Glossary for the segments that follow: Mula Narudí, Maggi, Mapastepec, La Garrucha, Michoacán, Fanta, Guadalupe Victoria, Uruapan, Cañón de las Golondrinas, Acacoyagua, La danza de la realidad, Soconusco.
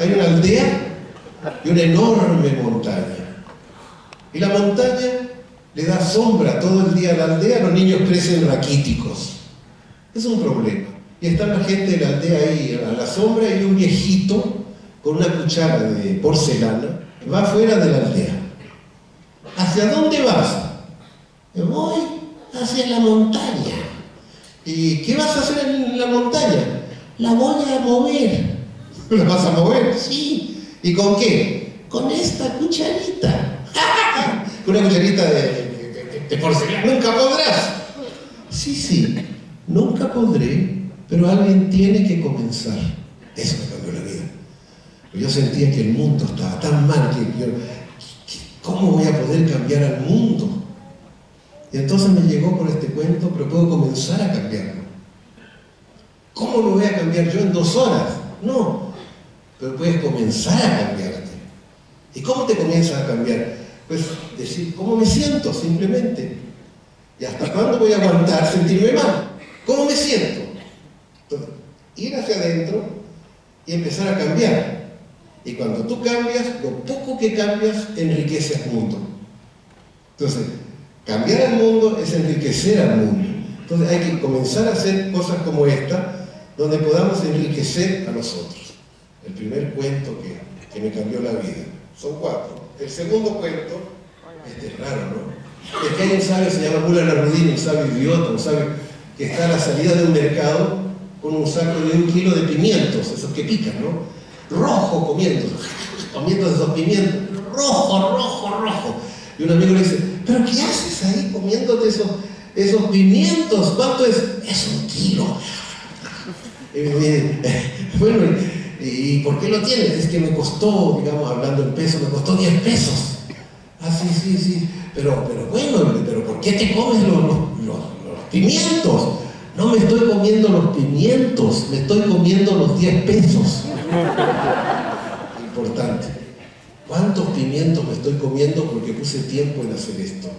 hay una aldea y una enorme montaña. Y la montaña le da sombra todo el día a la aldea, los niños crecen raquíticos. Es un problema. Y está la gente de la aldea ahí a la sombra y un viejito con una cuchara de porcelana va afuera de la aldea. ¿Hacia dónde vas? Me voy hacia la montaña. ¿Y qué vas a hacer en la montaña? La voy a mover. ¿La vas a mover? Sí. ¿Y con qué? Con esta cucharita. Con una cucharita de porcelana. Nunca podrás. Sí, sí, nunca podré, pero alguien tiene que comenzar. Eso me cambió la vida. Yo sentía que el mundo estaba tan mal que yo, ¿cómo voy a poder cambiar al mundo? Y entonces me llegó por este cuento, pero puedo comenzar a cambiarlo. ¿Cómo lo voy a cambiar yo en 2 horas? No, pero puedes comenzar a cambiarte. ¿Y cómo te comienzas a cambiar? Pues decir, ¿cómo me siento? Simplemente. ¿Y hasta cuándo voy a aguantar sentirme mal? ¿Cómo me siento? Entonces, ir hacia adentro y empezar a cambiar. Y cuando tú cambias, lo poco que cambias enriquece al mundo. Entonces, cambiar al mundo es enriquecer al mundo. Entonces hay que comenzar a hacer cosas como esta, donde podamos enriquecer a los otros. El primer cuento que me cambió la vida. Son 4. El segundo cuento, este es raro, ¿no? Es que hay un sabio, se llama Mula Narudí, un sabio idiota, un sabio que está a la salida de un mercado con un saco de 1 kilo de pimientos, esos que pican, ¿no? Rojo comiendo esos pimientos, rojo. Y un amigo le dice, ¿pero qué haces ahí comiéndote esos pimientos? ¿Cuánto es? Es 1 kilo. Bueno, ¿y por qué lo tienes? Es que me costó, digamos, hablando en pesos, me costó 10 pesos. Ah, sí, pero bueno, pero ¿por qué te comes los pimientos? No me estoy comiendo los pimientos, me estoy comiendo los 10 pesos. Importante. ¿Cuántos pimientos me estoy comiendo porque puse tiempo en hacer esto?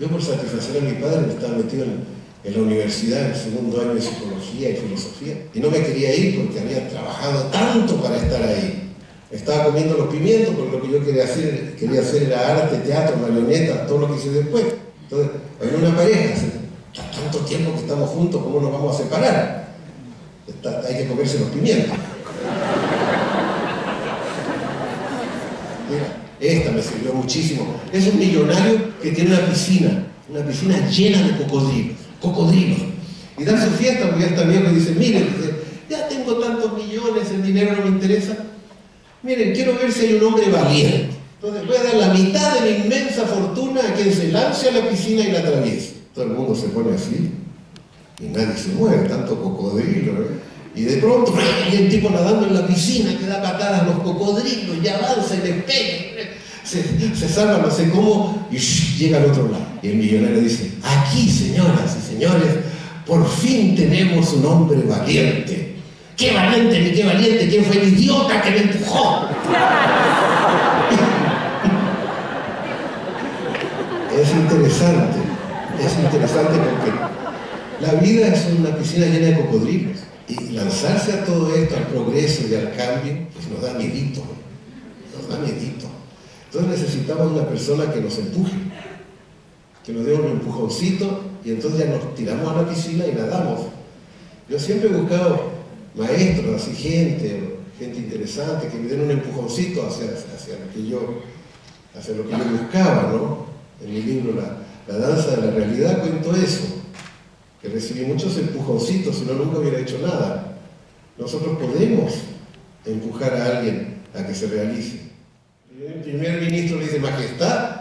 Yo por satisfacer a mi padre me estaba metido en la universidad, en el 2º año de psicología y filosofía, y no me quería ir porque había trabajado tanto para estar ahí. Estaba comiendo los pimientos porque lo que yo quería hacer era arte, teatro, marioneta, todo lo que hice después. Entonces, había una pareja, hace tanto tiempo que estamos juntos, ¿cómo nos vamos a separar? Hay que comerse los pimientos. Mira, esta me sirvió muchísimo. Es un millonario que tiene una piscina llena de cocodrilos. Y da su fiesta porque ya está viejo y dice, miren, ya tengo tantos millones, el dinero no me interesa. Miren, quiero ver si hay un hombre valiente. Entonces voy a dar la mitad de mi inmensa fortuna a quien se lance a la piscina y la atraviese. Todo el mundo se pone así y nadie se mueve, tanto cocodrilo, ¿eh? Y de pronto hay un tipo nadando en la piscina que da patadas a los cocodrilos y avanza y les pega, se salva no sé cómo y llega al otro lado. Y el millonario dice, aquí señoras y señores, por fin tenemos un hombre valiente. ¡Qué valiente, ni qué valiente! ¿Quién fue el idiota que me empujó? Es interesante porque la vida es una piscina llena de cocodrilos. Y lanzarse a todo esto, al progreso y al cambio, pues nos da miedito. Entonces necesitamos una persona que nos empuje, que nos dé un empujoncito y entonces ya nos tiramos a la piscina y nadamos. Yo siempre he buscado maestros, así gente interesante, que me den un empujoncito hacia lo que yo buscaba, ¿no? En mi libro La danza de la realidad cuento eso. Que recibí muchos empujoncitos, si no nunca hubiera hecho nada. Nosotros podemos empujar a alguien a que se realice. El primer ministro le dice, majestad,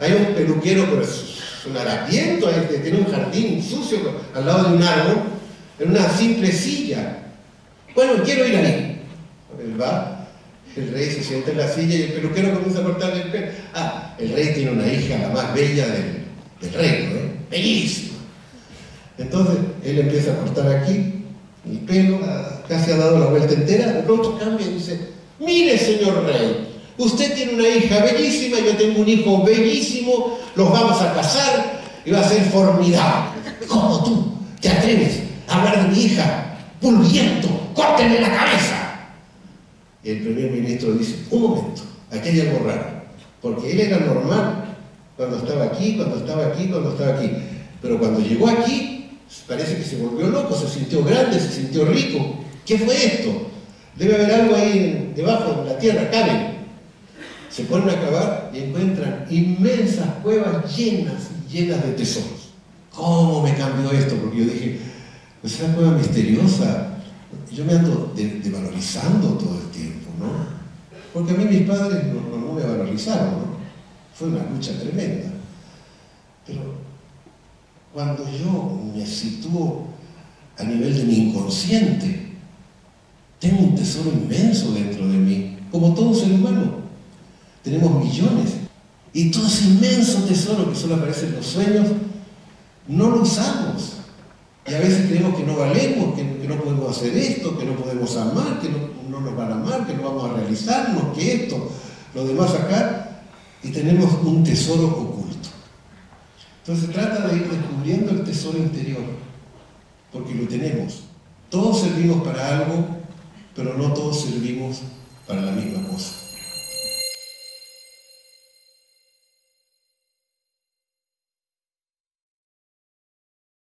hay un peluquero, pero es un harapiento, que tiene un jardín sucio al lado de un árbol, en una simple silla. Bueno, quiero ir ahí. Él va, el rey se sienta en la silla y el peluquero comienza a cortarle el pelo. Ah, el rey tiene una hija, la más bella del reino, ¿eh? Bellísima. Entonces, él empieza a cortar aquí, el pelo, casi ha dado la vuelta entera, de pronto cambia y dice, mire señor rey, usted tiene una hija bellísima, yo tengo un hijo bellísimo, los vamos a casar y va a ser formidable. ¿Cómo tú te atreves a hablar de mi hija? Pulguiento, córtenle la cabeza. el primer ministro dice, un momento, aquí hay algo raro, porque él era normal cuando estaba aquí, pero cuando llegó aquí, parece que se volvió loco, se sintió grande, se sintió rico. ¿Qué fue esto? Debe haber algo ahí debajo de la tierra, caben. Se ponen a cavar y encuentran inmensas cuevas llenas y llenas de tesoros. ¿Cómo me cambió esto? Porque yo dije, es una cueva misteriosa. Yo me ando devalorizando todo el tiempo, ¿no? Porque a mí mis padres no me valorizaron, ¿no? Fue una lucha tremenda. Pero cuando yo me sitúo a nivel de mi inconsciente, tengo un tesoro inmenso dentro de mí, como todo ser humano. Tenemos millones. Y todo ese inmenso tesoro que solo aparece en los sueños, no lo usamos. Y a veces creemos que no valemos, que no podemos hacer esto, que no podemos amar, que no nos van a amar, que no vamos a realizarnos, que esto, lo demás acá. Y tenemos un tesoro oculto. Entonces se trata de ir descubriendo el tesoro interior, porque lo tenemos. Todos servimos para algo, pero no todos servimos para la misma cosa.